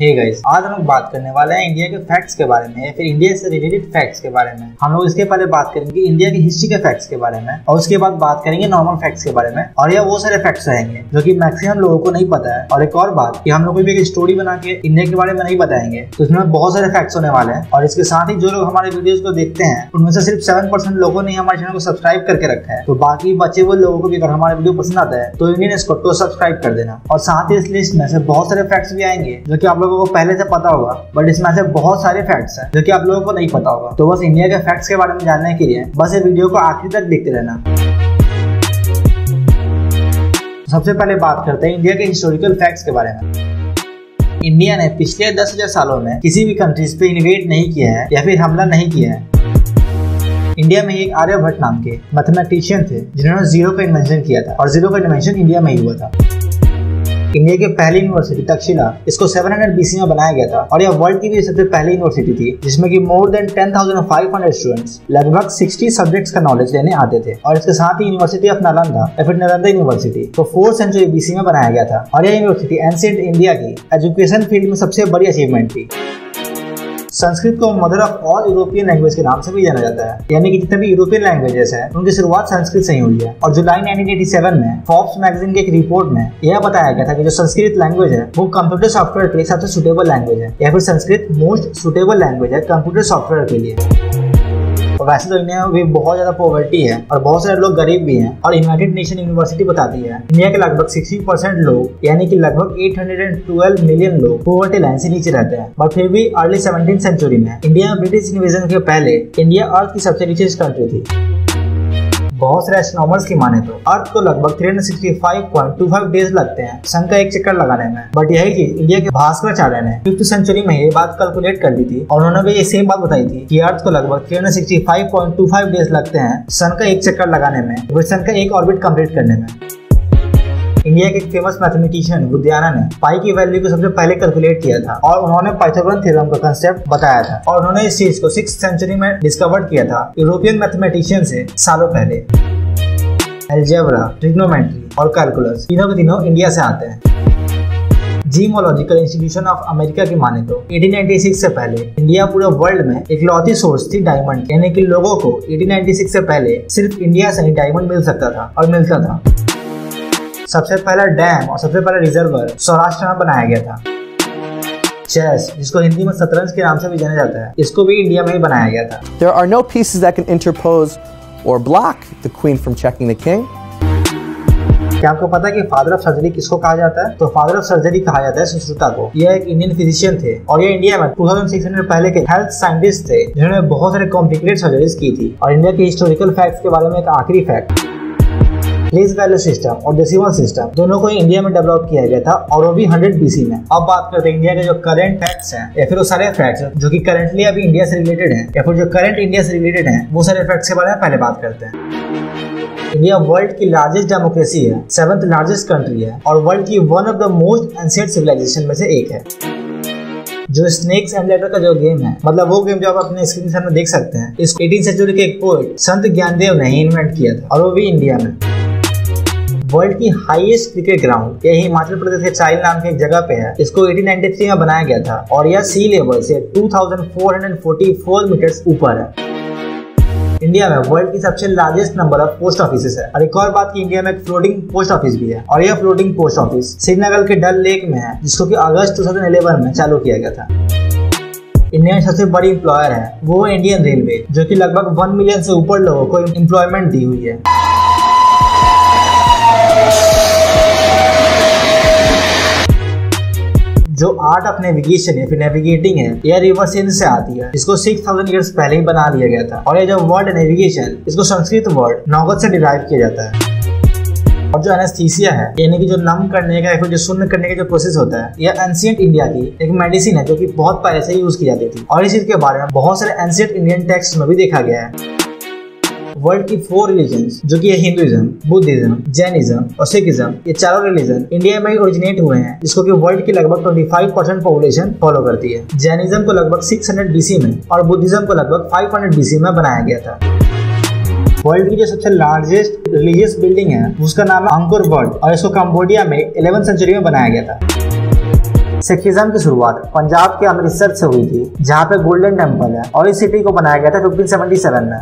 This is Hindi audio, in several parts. हे गाइस, आज हम लोग बात करने वाले हैं इंडिया के फैक्ट्स के बारे में या फिर इंडिया से रिलेटेड फैक्ट्स के बारे में। हम लोग इसके पहले बात करेंगे इंडिया की हिस्ट्री के फैक्ट्स के बारे में और उसके बाद बात करेंगे नॉर्मल फैक्ट्स के बारे में, और यह वो सारे फैक्ट्स रहेंगे जो कि मैक्सिमम लोगों को नहीं पता है। और एक और बात कि हम लोग को भी एक स्टोरी बना के इंडिया के बारे में नहीं बताएंगे, तो इसमें बहुत सारे फैक्ट्स होने वाले हैं। और इसके साथ ही जो लोग हमारे वीडियोस को देखते हैं उनमें से सिर्फ 7% लोगों ने हमारे चैनल को सब्सक्राइब करके रखा है, तो बाकी बचे हुए लोगों को भी अगर हमारे वीडियो पसंद आता है तो इंडियन स्क्वाड को सब्सक्राइब कर देना। और साथ ही इस लिस्ट में से बहुत सारे फैक्ट्स भी आएंगे जो कि आप लोगों को पहले से पता होगा, बट इसमें से बहुत सारे फैक्ट्स हैं जो कि आप लोगों को नहीं पता होगा। तो बस इंडिया के फैक्ट्स के बारे में जानने के लिए बस इस वीडियो को आखिरी तक देखते रहना। सबसे पहले बात करते हैं इंडिया के हिस्टोरिकल फैक्ट्स के बारे में। इंडिया ने पिछले 10,000 सालों में किसी भी कंट्रीज पे इन्वेड नहीं किया है या फिर हमला नहीं किया है। इंडिया में एक आर्यभट्ट नाम के मैथमेटिशियन थे जिन्होंने जीरो का इन्वेंशन किया था, और जीरो का इन्वेंशन इंडिया में ही हुआ था। इंडिया की पहली यूनिवर्सिटी तक्षशिला, इसको 700 BC में बनाया गया था, और यह वर्ल्ड की भी सबसे पहली यूनिवर्सिटी थी जिसमें कि मोर देन 10,500 स्टूडेंट्स लगभग 60 सब्जेक्ट्स का नॉलेज लेने आते थे। और इसके साथ ही यूनिवर्सिटी ऑफ नलंदा या फिर नलंदा यूनिवर्सिटी को 4th सेंचुरी BC में बनाया गया था, और यह यूनिवर्सिटी एंशिएंट इंडिया की एजुकेशन फील्ड में सबसे बड़ी अचीवमेंट थी। संस्कृत को mother of all European language के नाम से भी जाना जाता है, यानी कि जितने भी यूरोपियन लैंग्वेजेस हैं उनकी शुरुआत संस्कृत से ही हुई है। और जुलाई 1987 में फॉर्ब्स मैगजीन की एक रिपोर्ट में यह बताया गया था कि जो संस्कृत लैंग्वेज है वो कंप्यूटर सॉफ्टवेयर के लिए सबसे सुटेबल लैंग्वेज है, या फिर संस्कृत मोस्ट सुटेबल लैंग्वेज है कंप्यूटर सॉफ्टवेयर के लिए। और वैसे तो इंडिया में भी बहुत ज्यादा पॉवर्टी है और बहुत सारे लोग गरीब भी हैं, और यूनाइटेड नेशन यूनिवर्सिटी बताती है इंडिया के लगभग 60% लोग यानी कि लगभग 812 मिलियन लोग पॉवर्टी लाइन से नीचे रहते हैं। बट फिर भी अर्ली 17th सेंचुरी में इंडिया में ब्रिटिश इन्वेजन के पहले इंडिया अर्थ की सबसे रिचेस्ट कंट्री थी। बहुत सारे एस्ट्रोनॉमर्स की माने तो अर्थ को लगभग 365.25 डेज लगते हैं सन का एक चक्कर लगाने में, बट यही चीज इंडिया के भास्कराचार्य ने 5th सेंचुरी में ये बात कैलकुलेट कर दी थी, और उन्होंने भी ये सेम बात बताई थी कि अर्थ को लगभग 365.25 डेज लगते हैं सन का एक चक्कर लगाने में, फिर सन का एक ऑर्बिट कम्प्लीट करने में। इंडिया के एक फेमस मैथमेटिशियन बुद्धिया ने पाई की वैल्यू को सबसे पहले कैलकुलेट किया था, और उन्होंने पाइथागोरस थ्योरम का कंसेप्ट बताया था, और उन्होंने इस चीज को 6th सेंचुरी में डिस्कवर किया था यूरोपियन मैथमेटिशियन से सालों पहले। एल्जेब्रा, ट्रिग्नोमेट्री और कैलकुलस तीनों के तीनों इंडिया से आते हैं। जीमोलॉजिकल इंस्टीट्यूशन ऑफ अमेरिका की माने तो 1896 से पहले इंडिया पूरे वर्ल्ड में इकलौती सोर्स थी डायमंड, यानी कि लोगों को 1896 से पहले सिर्फ इंडिया से ही डायमंड मिल सकता था और मिलता था। सबसे पहला डैम और सबसे पहला रिजर्वर सौराष्ट्र में बनाया गया था। चेस, जिसको हिंदी में शतरंज के नाम से भी जाना जाता है, इसको भी इंडिया में ही बनाया गया था। There are no pieces that can interpose or block the queen from checking the king. क्या आपको पता है कि फादर ऑफ सर्जरी किसको कहा जाता है? तो फादर ऑफ सर्जरी कहा जाता है सुश्रुता को। यह एक इंडियन फिजिशियन थे, और यह इंडिया में 2600 पहले के हेल्थ साइंटिस्ट थे जिन्होंने बहुत सारे कॉम्प्लिकेटेड सर्जरीज की थी। और इंडिया के हिस्टोरिकल फैक्ट्स के बारे में एक आखिरी फैक्ट, प्लेस वैल्यू सिस्टम और डेसिमल सिस्टम दोनों को इंडिया में डेवलप किया गया था, और वो भी 100 BC में। अब बात करते हैं इंडिया के जो करंट फैक्ट्स हैं या फिर वो सारे फैक्ट्स जो कि करंटली अभी इंडिया से रिलेटेड हैं या फिर जो करंट इंडिया से रिलेटेड हैं, वो सारे फैक्ट्स के बारे में पहले बात करते हैं। इंडिया वर्ल्ड की लार्जेस्ट डेमोक्रेसी है, 7th लार्जेस्ट कंट्री है, और वर्ल्ड की one of the most ancient civilisation में से एक है। जो स्नेक्स एंड लेटर का जो गेम है, मतलब वो गेम जो आप अपने स्क्रीन सामने देख सकते हैं, इसको 18 सेंचुरी के एक पोएट संत ज्ञानदेव ने इन्वेंट किया था, और वो भी इंडिया में। वर्ल्ड की हाईएस्ट क्रिकेट ग्राउंड यही हिमाचल प्रदेश के चाइल्ड नाम की एक जगह पे है, इसको 1893 में बनाया गया था, और यह सी लेवल से 2444 मीटर्स ऊपर है। इंडिया में वर्ल्ड की सबसे largest number of post office है, और एक और बात की इंडिया में एक फ्लोटिंग पोस्ट ऑफिस भी है, और यह फ्लोटिंग पोस्ट ऑफिस श्रीनगर के डल लेक में है, जिसको कि अगस्त 2011 में चालू किया गया था। इंडिया की सबसे बड़ी एम्प्लॉयर है वो इंडियन रेलवे, जो कि लगभग 1 मिलियन से ऊपर लोगों को एम्प्लॉयमेंट दी हुई है। जो आर्ट ऑफ नेविगेशन या फिर नेविगेटिंग है, यह रिवर सिंध से आती है, इसको 6000 ईयर्स पहले ही बना लिया गया था। और यह जो वर्ड नेविगेशन, इसको संस्कृत वर्ड नौगत से डिराइव किया जाता है। और जो एनेस्थीसिया है, यानी कि जो नम करने का या फिर जो सुन्न करने का जो प्रोसेस होता है, यह एंशिएंट इंडिया की एक मेडिसिन है जो कि बहुत पहले से यूज की जाती थी, और इस चीज के बारे में बहुत सारे एंशिएंट इंडियन टेक्स्ट में भी देखा गया है। वर्ल्ड की 4 रिलीजन्स जो कि हिंदुइज्म, बुद्धिज्म, जैनिज्म और सिखिज्म, ये चारों रिलीजन इंडिया में ओरिजिनेट हुए हैं, जिसको कि वर्ल्ड की लगभग 25% पॉपुलेशन फॉलो करती है। जैनिज्म को लगभग 600 BC में और बुद्धिज्म को लगभग 500 BC में बनाया गया था। वर्ल्ड की जो सबसे लार्जेस्ट रिलीजियस बिल्डिंग है उसका नाम है अंगकोर वाट, और इसको कंबोडिया में 11th सेंचुरी में बनाया गया था। सिखिज्म की शुरुआत पंजाब के अमृतसर से हुई थी, जहाँ पे गोल्डन टेम्पल है और इस सिटी को बनाया गया था 1577 में।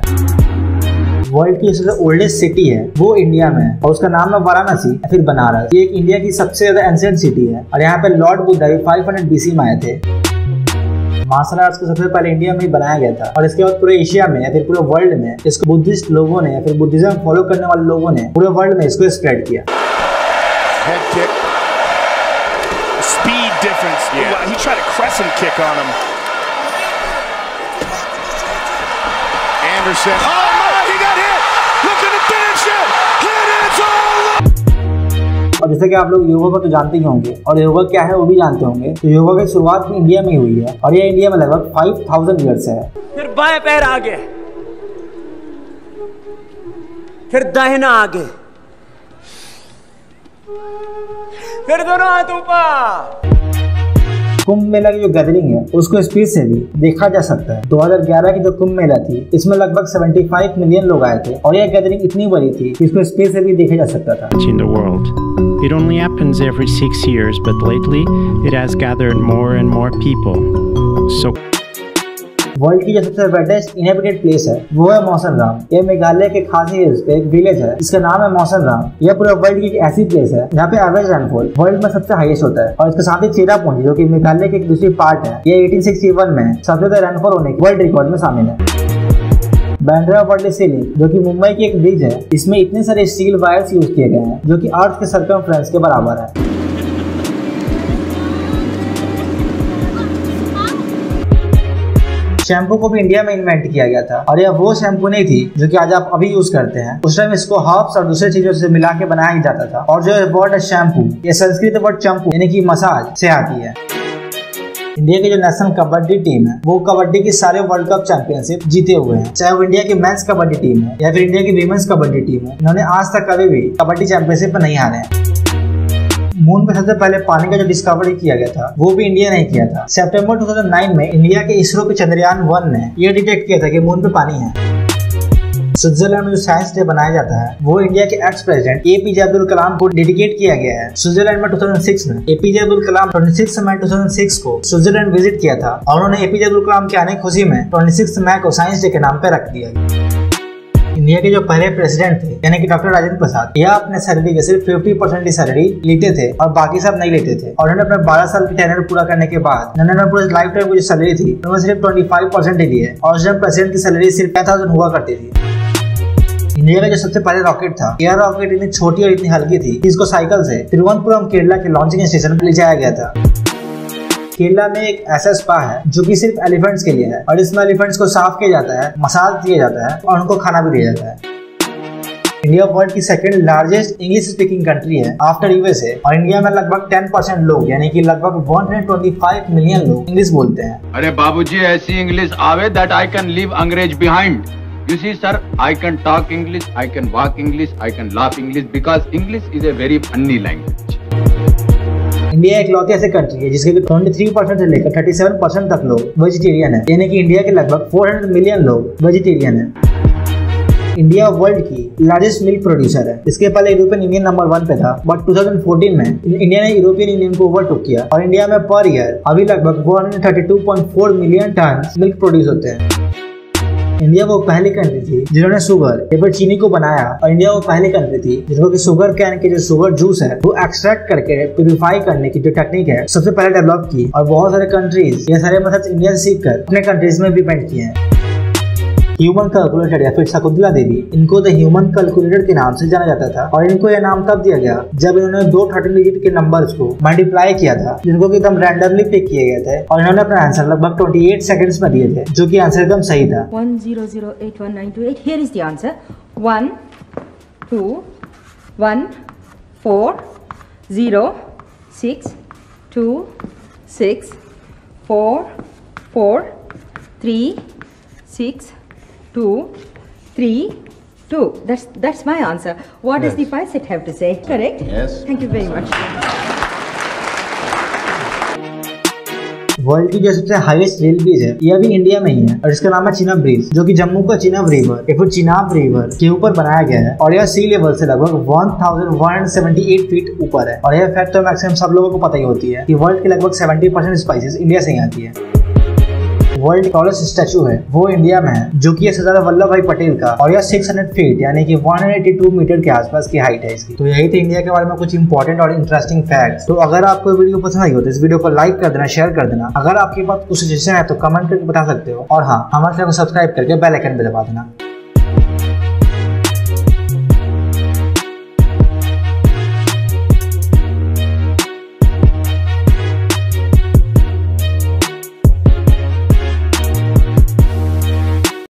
वर्ल्ड की सबसे ओल्डेस्ट सिटी है वो इंडिया में है और उसका नाम है वाराणसी फिर बनारस। ये एक इंडिया की सबसे ज्यादा एंशिएंट सिटी है और यहाँ पे लॉर्ड बुद्धा 500 बीसी में आए थे। मार्शल आर्ट्स को सबसे पहले इंडिया में ही बनाया गया था और इसके बाद पूरे एशिया में या फिर पूरे वर्ल्ड में इसको बुद्धिस्ट लोगों ने या फिर बुद्धिज्म फॉलो करने वाले लोगों ने पूरे वर्ल्ड में इसको स्प्रेड किया। और जैसे कि आप लोग योगा को तो जानते ही होंगे और योगा क्या है वो भी जानते होंगे, तो योगा की शुरुआत भी इंडिया में ही हुई है और ये इंडिया में लगभग 5000 ईयर से है। फिर बाएं पैर आगे, फिर दाहिना आगे, फिर दोनों हाथ ऊपर। कुंभ मेला की जो गैदरिंग है उसको स्पीड से भी देखा जा सकता है। 2011 की जो कुंभ मेला थी इसमें लगभग 75 मिलियन लोग आए थे और यह गैदरिंग इतनी बड़ी थी कि इसको स्पीड से भी देखा जा सकता था। In the world, it only happens every 6 years, but lately it has gathered more and more people. So world की जो सबसे वेटेस्ट इनहेबिटेड प्लेस है वो है मोसनराम। यह मेघालय के खासी हिल्स पे एक विलेज है, इसका नाम है मोसनराम। यह पूरे वर्ल्ड की एक ऐसी प्लेस है जहाँ पे एवरेज रेनफॉल वर्ल्ड में सबसे हाईएस्ट होता है और इसके साथ ही चेरापूंजी जो कि मेघालय की एक दूसरी पार्ट है, यह 1861 में सबसे ज्यादा रेनफॉल होने के वर्ल्ड रिकॉर्ड में शामिल है। बांद्रा जो कि मुंबई की एक ब्रिज है, इसमें इतने सारे स्टील वायर्स यूज किए गए हैं जो कि अर्थ के सर्कमफ्रेंस के बराबर है। शैम्पू को भी इंडिया में इन्वेंट किया गया था और यह वो शैम्पू नहीं थी जो कि आज आप अभी यूज करते हैं, उस टाइम इसको हर्ब्स और दूसरी चीजों से मिला के बनाया जाता था। और जो वर्ड है शैम्पू, ये संस्कृत वर्ड चंपू यानी कि मसाज से आती है। इंडिया की जो नेशनल कबड्डी टीम है वो कबड्डी की सारे वर्ल्ड कप चैंपियनशिप जीते हुए हैं, चाहे वो इंडिया की मेन्स कबड्डी टीम है या फिर इंडिया की वीमेंस कबड्डी टीम है। इन्होंने आज तक कभी भी कबड्डी चैंपियनशिप में नहीं हारे हैं। मून पे सबसे पहले पानी का जो डिस्कवरी किया गया था वो भी इंडिया ने किया था। सितंबर 2009 में इंडिया के इसरो के चंद्रयान 1 ने ये डिटेक्ट किया था कि मून पे पानी है। स्विट्जरलैंड में जो साइंस डे मनाया जाता है वो इंडिया के ex president APJ Abdul Kalam को डेडिकेट किया गया है। स्विट्जरलैंड में 2006 में APJ अब्दुल कलाम 26 मई 2006 को स्विट्जरलैंड विजिट किया था और उन्होंने APJ अब्दुल कलाम के आने की खुशी में 26 मई को साइंस डे के नाम पे रख दिया। इंडिया के जो पहले प्रेसिडेंट थे यानी कि डॉक्टर राजेंद्र प्रसाद, यह अपने सैलरी के सिर्फ 50% ही सैलरी लेते थे और बाकी सब नहीं लेते थे। और उन्होंने अपने 12 साल की टेनर पूरा करने के बाद उन्होंने पूरे लाइफ टाइम की जो सैलरी थी उन्होंने सिर्फ 25% ही दी है और जब प्रेसिडेंट की सैलरी सिर्फ 5000 हुआ करती थी। इंडिया का जो सबसे पहले रॉकेट था, यह रॉकेट इतनी छोटी और इतनी हल्की थी इसको साइकिल से तिरुवनंतपुरम केरला के लॉन्चिंग स्टेशन पर ले जाया गया था। केरला में एक ऐसा स्पा है जो कि सिर्फ एलिफेंट्स के लिए है और इसमें एलिफेंट्स को साफ किया जाता है, मसाज दिया जाता है और उनको खाना भी दिया जाता है। इंडिया वर्ल्ड की second largest English speaking country है आफ्टर USA और इंडिया में लगभग 10% लोग यानी कि लगभग 125 मिलियन लोग इंग्लिश बोलते हैं। अरे बाबूजी ऐसी इंग्लिश आवे दैट आई कैन लीव अंग्रेज behind. You see sir, I can talk English, I can walk English, I can laugh English because English is a very funny language. India एक लौती ऐसी कंट्री है जिसके 23% से लेकर 37% तक लोग वेजिटेरियन है यानी कि इंडिया के लगभग 400 मिलियन लोग वेजिटेरियन है। इंडिया वर्ल्ड की लार्जेस्ट मिल्क प्रोड्यूसर है। इसके पहले यूरोपियन यूनियन नंबर 1 पे था, बट 2014 में इंडिया ने यूरोपियन यूनियन को ओवरटेक किया और इंडिया में पर ईयर अभी लगभग 132.4 मिलियन टन मिल्क प्रोड्यूस होते हैं। इंडिया वो पहली कंट्री थी जिन्होंने शुगर या फिर चीनी को बनाया और इंडिया वो पहली कंट्री थी जिनको कि शुगर कैन के जो शुगर जूस है वो एक्सट्रैक्ट करके प्यूरिफाई करने की जो टेक्निक है सबसे पहले डेवलप की और बहुत सारे कंट्रीज ये सारे मतलब इंडिया से सीख कर अपने कंट्रीज में इम्प्लीमेंट किए हैं। ह्यूमन कैलकुलेटर या फिर शकुंतला देवी, इनको द ह्यूमन कैलकुलेटर के नाम से जाना जाता था और इनको यह नाम तब दिया गया जब इन्होंने 2 13 डिजिट के नंबर्स को मल्टीप्लाई किया था जिनको कि एकदम रैंडमली पिक किए गए थे और इन्होंने अपना आंसर लगभग 28 सेकंड्स में दिए थे जो कि आंसर एकदम सही था। 1008198 here is the answer 1 2 1 4 0 6 2 6 4 4 3 6 2 3 2. That's my answer. What does the Pisces have to say? Correct? Yes. Thank you very much. World की जो सबसे हाईएस्ट रेल ब्रिज है यह भी इंडिया में ही है और इसका नाम है चिनाब ब्रिज, जो कि जम्मू का चिनाब रिवर या फिर चिनाब रिवर के ऊपर बनाया गया है और यह सी लेवल से लगभग 1178 फीट ऊपर है। और यह फैक्ट तो मैक्सिमम सब लोगों को पता ही होती है कि वर्ल्ड के लगभग 70% स्पाइसेस इंडिया से ही आती है। वर्ल्ड टॉलेस्ट स्टैचू है वो इंडिया में है, जो कि यह सरदार वल्लभ भाई पटेल का और यह 600 फीट यानी कि 182 मीटर के आसपास की हाइट है इसकी। तो यही थे इंडिया के बारे में कुछ इंपॉर्टेंट और इंटरेस्टिंग फैक्ट। तो अगर आपको वीडियो पसंद आई हो तो इस वीडियो को लाइक कर देना, शेयर कर देना। अगर आपके पास कुछ सजेशन है तो कमेंट करके बता सकते हो और हाँ, हमारे चैनल को सब्सक्राइब करके बेल आइकन भी दबा देना।